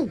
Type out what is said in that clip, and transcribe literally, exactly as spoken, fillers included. Go!